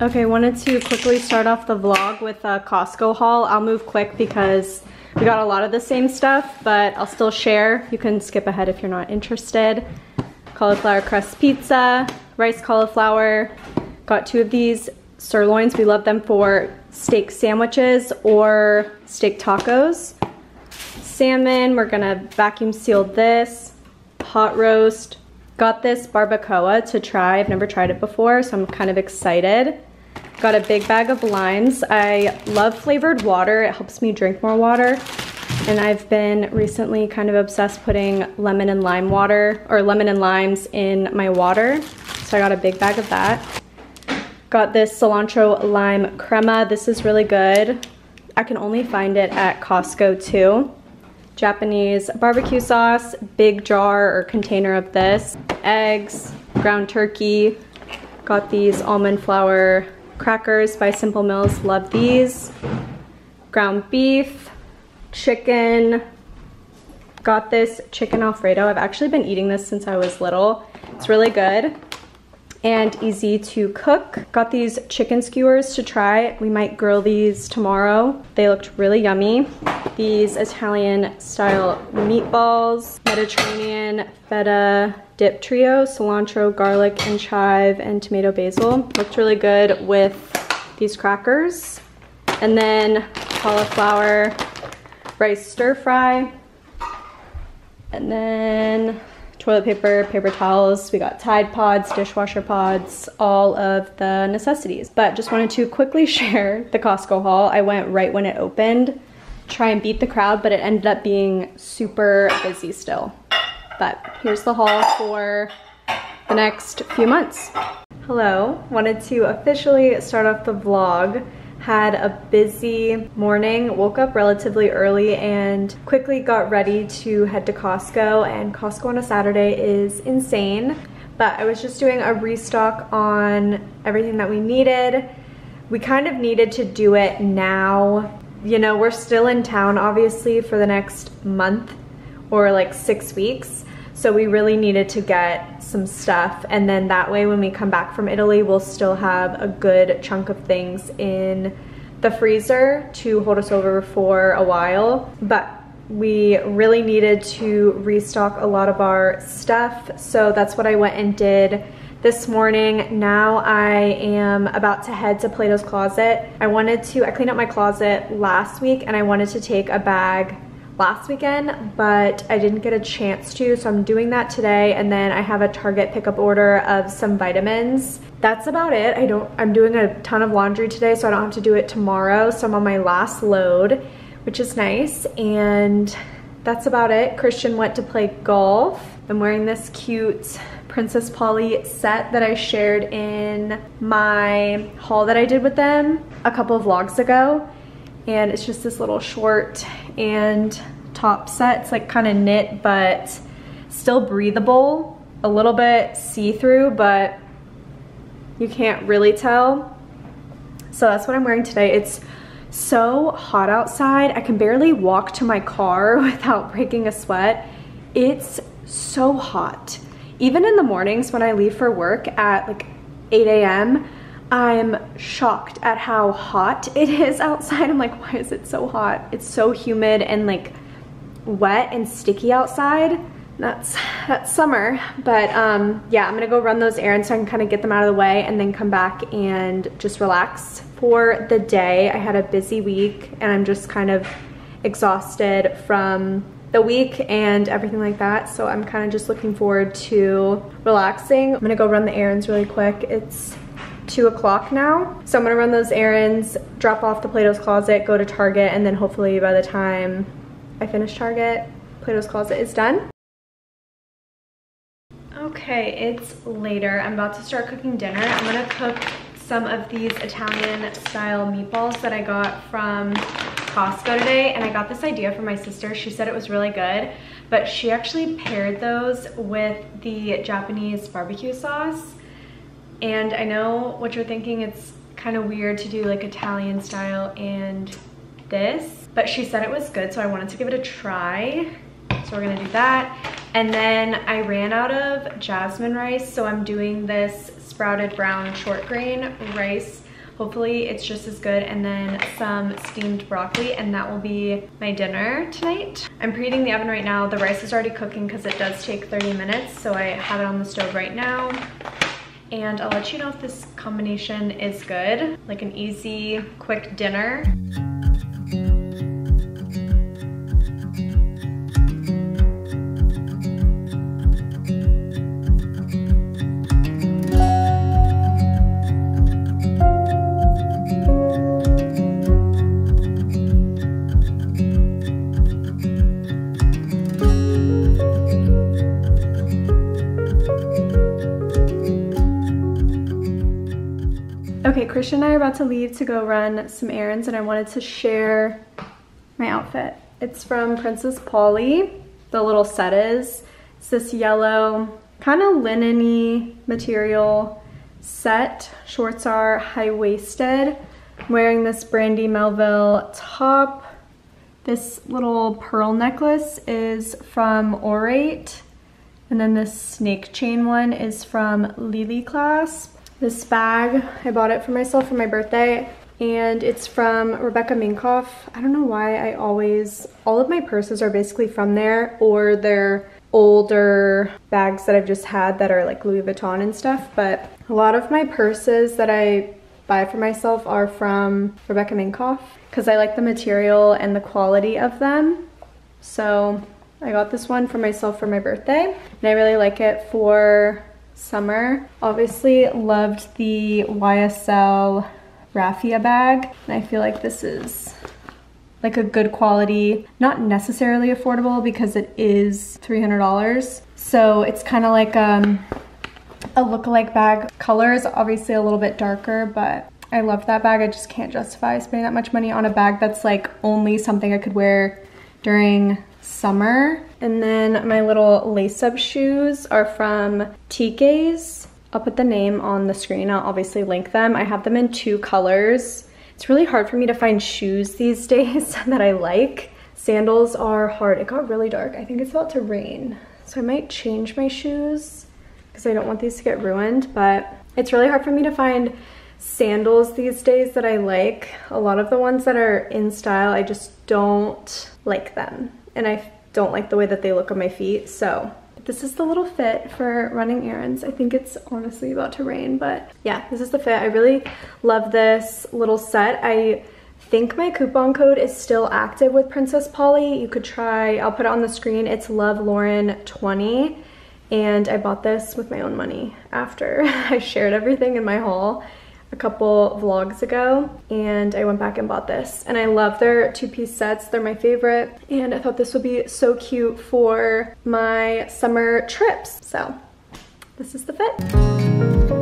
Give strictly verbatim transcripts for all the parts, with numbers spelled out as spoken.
Okay, wanted to quickly start off the vlog with a Costco haul. I'll move quick because we got a lot of the same stuff, but I'll still share. You can skip ahead if you're not interested. Cauliflower crust pizza, rice cauliflower. Got two of these sirloins. We love them for steak sandwiches or steak tacos. Salmon, we're gonna vacuum seal this. Hot roast. Got this barbacoa to try. I've never tried it before, so I'm kind of excited. Got a big bag of limes. I love flavored water. It helps me drink more water. And I've been recently kind of obsessed putting lemon and lime water, or lemon and limes in my water. So I got a big bag of that. Got this cilantro lime crema. This is really good. I can only find it at Costco too. Japanese barbecue sauce, big jar or container of this. Eggs, ground turkey. Got these almond flour crackers by Simple Mills, love these. Ground beef, chicken. Got this chicken Alfredo. I've actually been eating this since I was little. It's really good and easy to cook. Got these chicken skewers to try. We might grill these tomorrow. They looked really yummy. These Italian style meatballs, Mediterranean feta dip trio, cilantro, garlic, and chive, and tomato basil. Looked really good with these crackers. And then cauliflower rice stir fry. And then toilet paper, paper towels, we got Tide Pods, dishwasher pods, all of the necessities. But just wanted to quickly share the Costco haul. I went right when it opened, try and beat the crowd, but it ended up being super busy still. But here's the haul for the next few months. Hello, wanted to officially start off the vlog. Had a busy morning, woke up relatively early and quickly got ready to head to Costco, and Costco on a Saturday is insane. But I was just doing a restock on everything that we needed. We kind of needed to do it now. You know, we're still in town obviously for the next month or like six weeks. So we really needed to get some stuff, and then that way when we come back from Italy we'll still have a good chunk of things in the freezer to hold us over for a while. But we really needed to restock a lot of our stuff, so that's what I went and did this morning. Now I am about to head to Plato's Closet. I wanted to, I cleaned up my closet last week and I wanted to take a bag last weekend, but I didn't get a chance to, so I'm doing that today. And then I have a Target pickup order of some vitamins. That's about it. I don't, I'm doing a ton of laundry today, so I don't have to do it tomorrow. So I'm on my last load, which is nice. And that's about it. Christian went to play golf. I'm wearing this cute Princess Polly set that I shared in my haul that I did with them a couple of vlogs ago. And it's just this little short and top set. It's like kind of knit, but still breathable, a little bit see-through, but you can't really tell. So that's what I'm wearing today. It's so hot outside. I can barely walk to my car without breaking a sweat. It's so hot. Even in the mornings when I leave for work at like eight A M, I'm shocked at how hot it is outside. I'm like, why is it so hot? It's so humid and like wet and sticky outside. That's, that's summer. But um, yeah, I'm gonna go run those errands so I can kind of get them out of the way and then come back and just relax for the day. I had a busy week and I'm just kind of exhausted from the week and everything like that. So I'm kind of just looking forward to relaxing. I'm gonna go run the errands really quick. It's two o'clock now. So I'm gonna run those errands, drop off the Plato's Closet, go to Target, and then hopefully by the time I finish Target, Plato's Closet is done. Okay, it's later. I'm about to start cooking dinner. I'm gonna cook some of these Italian style meatballs that I got from Costco today, and I got this idea from my sister. She said it was really good, but she actually paired those with the Japanese barbecue sauce. And I know what you're thinking, it's kind of weird to do like Italian style and this, but she said it was good, so I wanted to give it a try. So we're gonna do that. And then I ran out of jasmine rice, so I'm doing this sprouted brown short grain rice Hopefully it's just as good, and then some steamed broccoli, and that will be my dinner tonight. I'm preheating the oven right now. The rice is already cooking because it does take thirty minutes, so I have it on the stove right now. And I'll let you know if this combination is good. Like an easy, quick dinner. Okay, Christian and I are about to leave to go run some errands, and I wanted to share my outfit. It's from Princess Polly, the little set is. It's this yellow, kind of linen-y material set. Shorts are high-waisted. I'm wearing this Brandy Melville top. This little pearl necklace is from Orate. And then this snake chain one is from Lily Clasp. This bag, I bought it for myself for my birthday, and it's from Rebecca Minkoff. I don't know why I always, all of my purses are basically from there, or they're older bags that I've just had that are like Louis Vuitton and stuff, but a lot of my purses that I buy for myself are from Rebecca Minkoff because I like the material and the quality of them. So I got this one for myself for my birthday, and I really like it for summer. Obviously loved the Y S L raffia bag, and I feel like this is like a good quality, not necessarily affordable because it is three hundred dollars, so it's kind of like um a look-alike bag. Color is obviously a little bit darker, but I love that bag. I just can't justify spending that much money on a bag that's like only something I could wear during summer. And then my little lace-up shoes are from Tkees. I'll put the name on the screen. I'll obviously link them. I have them in two colors. It's really hard for me to find shoes these days that I like. Sandals are hard. It got really dark. I think it's about to rain, so I might change my shoes because I don't want these to get ruined, but it's really hard for me to find sandals these days that I like. A lot of the ones that are in style, I just don't like them, and I don't like the way that they look on my feet. So this is the little fit for running errands. I think it's honestly about to rain, but yeah, this is the fit. I really love this little set. I think my coupon code is still active with Princess Polly. You could try, I'll put it on the screen. It's Love Lauren twenty, and I bought this with my own money after I shared everything in my haul a couple vlogs ago, and I went back and bought this, and I love their two-piece sets. They're my favorite, and I thought this would be so cute for my summer trips. So this is the fit.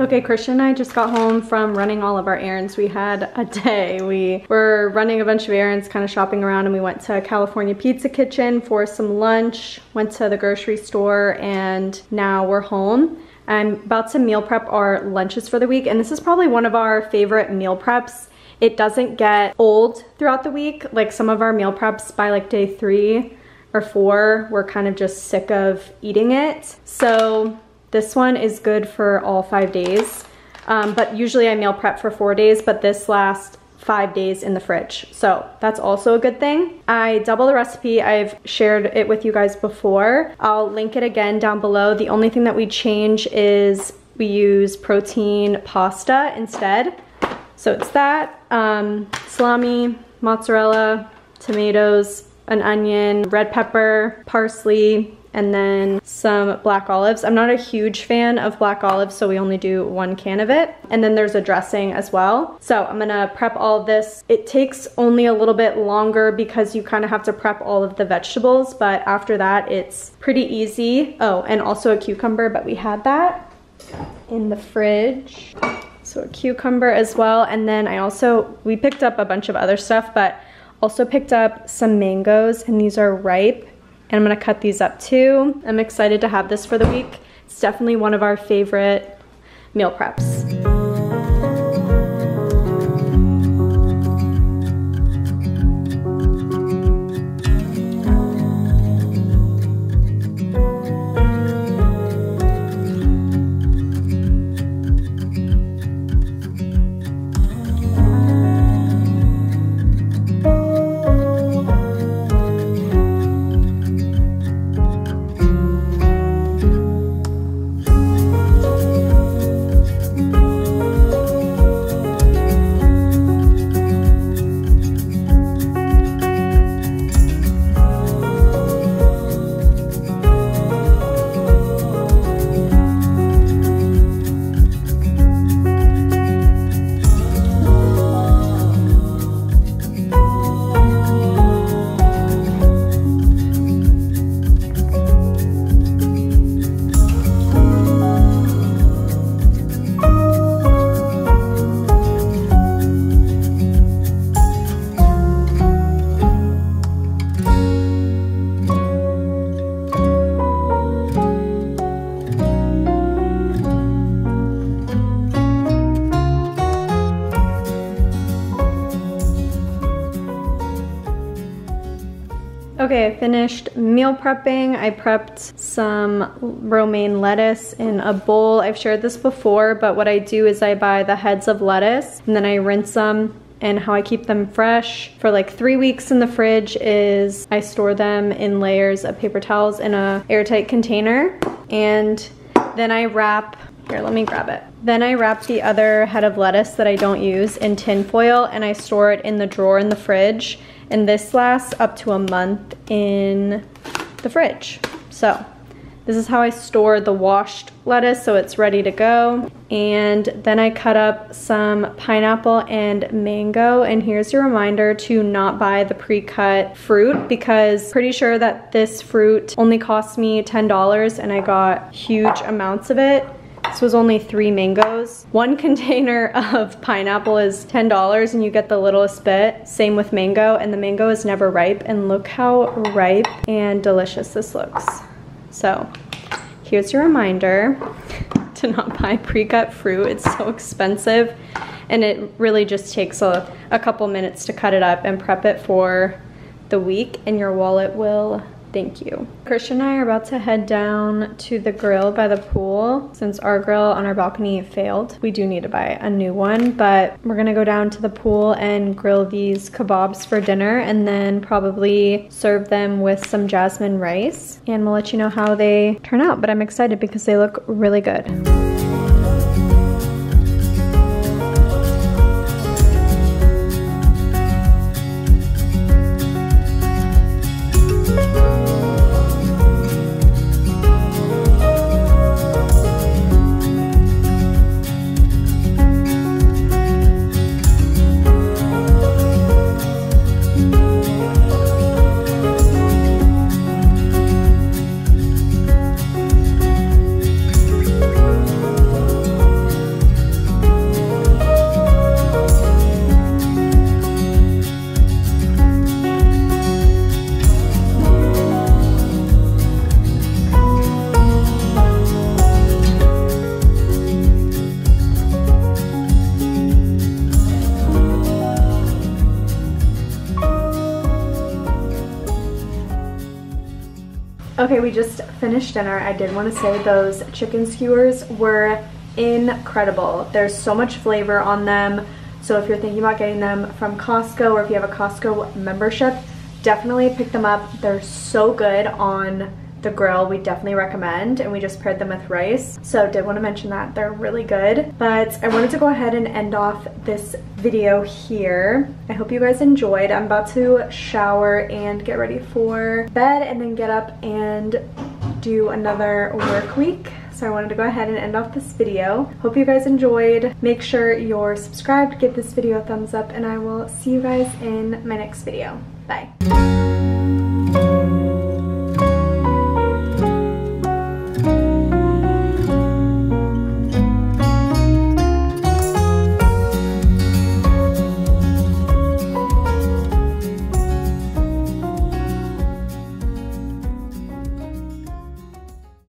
Okay, Christian and I just got home from running all of our errands. We had a day. We were running a bunch of errands, kind of shopping around, and we went to California Pizza Kitchen for some lunch, went to the grocery store, and now we're home. I'm about to meal prep our lunches for the week, and this is probably one of our favorite meal preps. It doesn't get old throughout the week. Like some of our meal preps by like day three or four, we're kind of just sick of eating it. So this one is good for all five days, um, but usually I meal prep for four days, but this lasts five days in the fridge. So that's also a good thing. I double the recipe. I've shared it with you guys before. I'll link it again down below. The only thing that we change is we use protein pasta instead. So it's that, um, salami, mozzarella, tomatoes, an onion, red pepper, parsley, and then some black olives. I'm not a huge fan of black olives, so we only do one can of it. And then there's a dressing as well. So I'm gonna prep all of this. It takes only a little bit longer because you kind of have to prep all of the vegetables, but after that, it's pretty easy. Oh, and also a cucumber, but we had that in the fridge. So a cucumber as well. And then I also, we picked up a bunch of other stuff, but also picked up some mangoes, and these are ripe. And I'm gonna cut these up too. I'm excited to have this for the week. It's definitely one of our favorite meal preps. Okay, I finished meal prepping. I prepped some romaine lettuce in a bowl. I've shared this before, but what I do is I buy the heads of lettuce and then I rinse them. And how I keep them fresh for like three weeks in the fridge is I store them in layers of paper towels in an airtight container. And then I wrap, here, let me grab it. Then I wrap the other head of lettuce that I don't use in tin foil and I store it in the drawer in the fridge. And this lasts up to a month in the fridge. So this is how I store the washed lettuce so it's ready to go. And then I cut up some pineapple and mango. And here's your reminder to not buy the pre-cut fruit because pretty sure that this fruit only cost me ten dollars and I got huge amounts of it. This was only three mangoes. One container of pineapple is ten dollars and you get the littlest bit. Same with mango, and the mango is never ripe. And look how ripe and delicious this looks. So here's your reminder to not buy pre-cut fruit. It's so expensive and it really just takes a, a couple minutes to cut it up and prep it for the week and your wallet will thank you. Christian and I are about to head down to the grill by the pool. Since our grill on our balcony failed, we do need to buy a new one, but we're gonna go down to the pool and grill these kebabs for dinner and then probably serve them with some jasmine rice. And we'll let you know how they turn out, but I'm excited because they look really good. Okay, we just finished dinner. I did want to say those chicken skewers were incredible. There's so much flavor on them. So if you're thinking about getting them from Costco or if you have a Costco membership, definitely pick them up. They're so good on the grill. We definitely recommend, and we just paired them with rice. So did want to mention that they're really good, but I wanted to go ahead and end off this video here. I hope you guys enjoyed. I'm about to shower and get ready for bed and then get up and do another work week. So I wanted to go ahead and end off this video. Hope you guys enjoyed. Make sure you're subscribed, give this video a thumbs up, and I will see you guys in my next video. Bye.